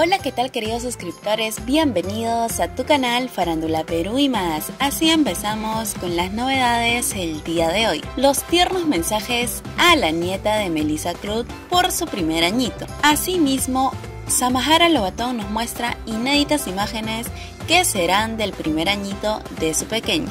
Hola, ¿qué tal queridos suscriptores? Bienvenidos a tu canal Farándula Perú y más. Así empezamos con las novedades el día de hoy. Los tiernos mensajes a la nieta de Melissa Klug por su primer añito. Asimismo, Samahara Lobatón nos muestra inéditas imágenes que serán del primer añito de su pequeña.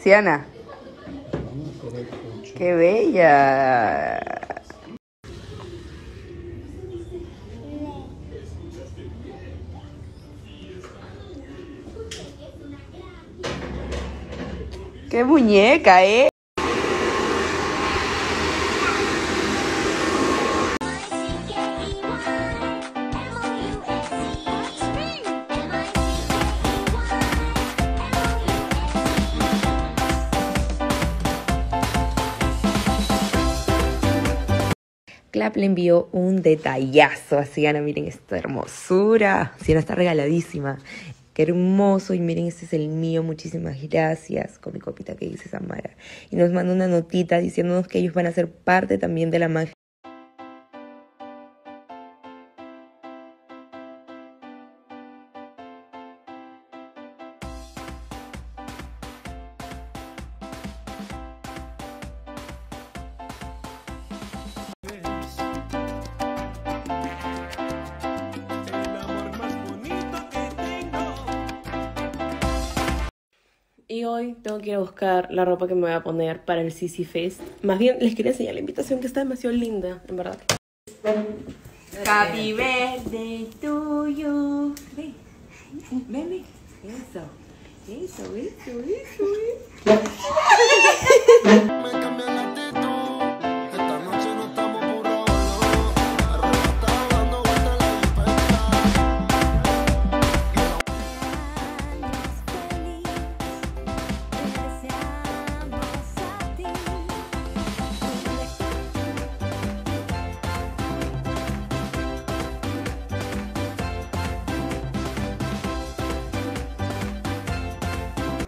Xianna, qué bella. Qué muñeca, ¿eh? Klug le envió un detallazo a Xianna. Miren esta hermosura. Xianna está regaladísima. Qué hermoso. Y miren, este es el mío. Muchísimas gracias. Con mi copita que dice Samara. Y nos manda una notita diciéndonos que ellos van a ser parte también de la magia. Y hoy tengo que ir a buscar la ropa que me voy a poner para el Xixi Fest. Más bien, les quería enseñar la invitación que está demasiado linda, en verdad. Happy birthday to you. Ven, ven, eso, eso, eso, eso.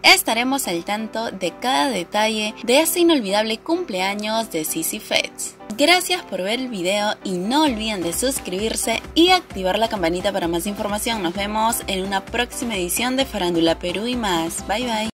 Estaremos al tanto de cada detalle de este inolvidable cumpleaños de Xixi Fest. Gracias por ver el video y no olviden de suscribirse y activar la campanita para más información. Nos vemos en una próxima edición de Farándula Perú y más. Bye bye.